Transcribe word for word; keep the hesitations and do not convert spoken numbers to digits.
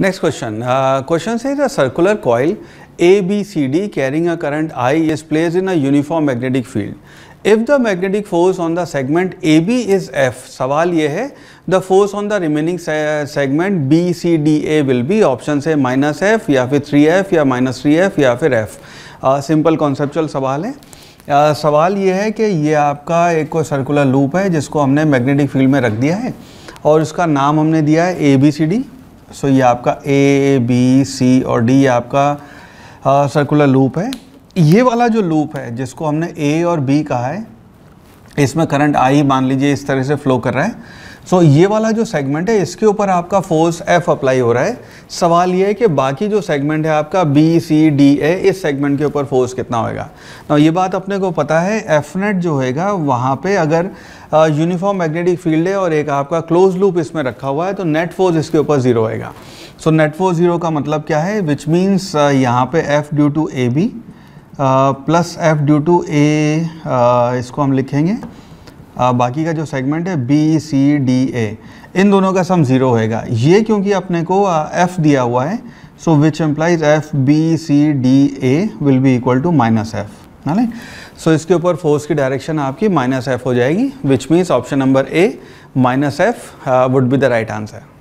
Next question. Uh, question says a circular coil A B C D carrying a current I is placed in a uniform magnetic field. If the magnetic force on the segment A B is F, सवाल ये है the force on the remaining segment B C D A will be option से minus F या फिर three F या minus three F या फिर F. uh, simple conceptual सवाल है. uh, सवाल ये है कि ये आपका एक कोई सर्कुलर लूप है जिसको हमने मैग्नेटिक फील्ड में रख दिया है और उसका नाम हमने दिया है A B C D. So so, ये आपका A, B, C और D आपका सर्कुलर लूप है. ये वाला जो लूप है जिसको हमने A और B कहा है इसमें करंट I मान लीजिए इस तरह से फ्लो कर रहा है. सो so, ये वाला जो सेगमेंट है इसके ऊपर आपका फोर्स F अप्लाई हो रहा है. सवाल ये है कि बाकी जो सेगमेंट है आपका B, C, D, A इस सेगमेंट के ऊपर फोर्स कितना होएगा. ना ये बात अपने को पता है एफ नेट जो होएगा वहाँ पे अगर यूनिफॉर्म मैग्नेटिक फील्ड है और एक आपका क्लोज लूप इसमें रखा हुआ है तो नेट फोर्स इसके ऊपर ज़ीरो होएगा. सो नेट फोर्स ज़ीरो का मतलब क्या है विच मीन्स यहाँ पे F due to A B plus F due to A इसको हम लिखेंगे uh, बाकी का जो सेगमेंट है बी सी डी ए इन दोनों का सम ज़ीरो होएगा. ये क्योंकि अपने को एफ़ uh, दिया हुआ है so which implies F B C D A will be equal to minus F. है सो इसके ऊपर फोर्स की डायरेक्शन आपकी माइनस एफ हो जाएगी which means option number A minus F would be the right answer.